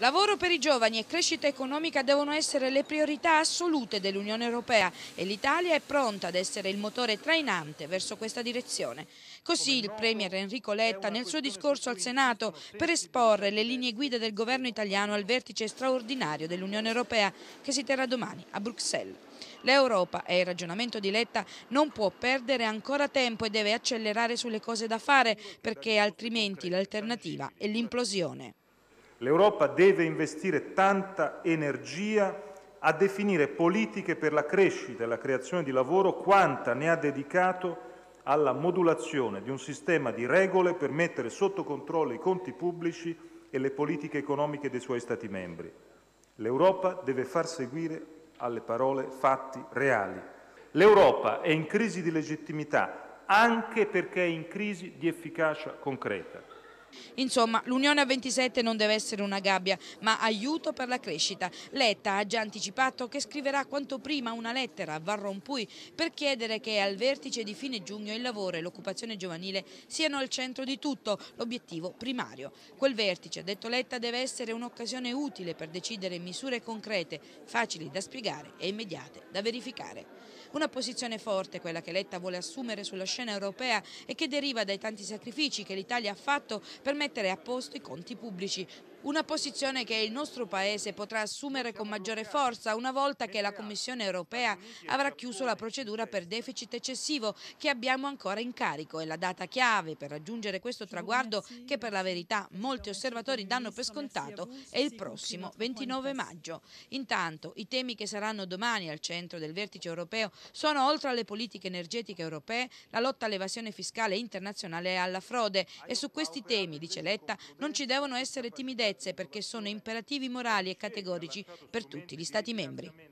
Lavoro per i giovani e crescita economica devono essere le priorità assolute dell'Unione Europea e l'Italia è pronta ad essere il motore trainante verso questa direzione. Così il Premier Enrico Letta nel suo discorso al Senato per esporre le linee guida del governo italiano al vertice straordinario dell'Unione Europea che si terrà domani a Bruxelles. L'Europa, è il ragionamento di Letta, non può perdere ancora tempo e deve accelerare sulle cose da fare perché altrimenti l'alternativa è l'implosione. L'Europa deve investire tanta energia a definire politiche per la crescita e la creazione di lavoro quanta ne ha dedicato alla modulazione di un sistema di regole per mettere sotto controllo i conti pubblici e le politiche economiche dei suoi Stati membri. L'Europa deve far seguire alle parole fatti reali. L'Europa è in crisi di legittimità anche perché è in crisi di efficacia concreta. Insomma, l'Unione a 27 non deve essere una gabbia, ma aiuto per la crescita. Letta ha già anticipato che scriverà quanto prima una lettera a Van Rompuy per chiedere che al vertice di fine giugno il lavoro e l'occupazione giovanile siano al centro di tutto, l'obiettivo primario. Quel vertice, ha detto Letta, deve essere un'occasione utile per decidere misure concrete, facili da spiegare e immediate da verificare. Una posizione forte, quella che Letta vuole assumere sulla scena europea e che deriva dai tanti sacrifici che l'Italia ha fatto per mettere a posto i conti pubblici. Una posizione che il nostro Paese potrà assumere con maggiore forza una volta che la Commissione europea avrà chiuso la procedura per deficit eccessivo che abbiamo ancora in carico e la data chiave per raggiungere questo traguardo che per la verità molti osservatori danno per scontato è il prossimo 29 maggio. Intanto i temi che saranno domani al centro del vertice europeo sono, oltre alle politiche energetiche europee, la lotta all'evasione fiscale internazionale e alla frode e su questi temi, dice Letta, non ci devono essere timidezze perché sono imperativi morali e categorici per tutti gli Stati membri.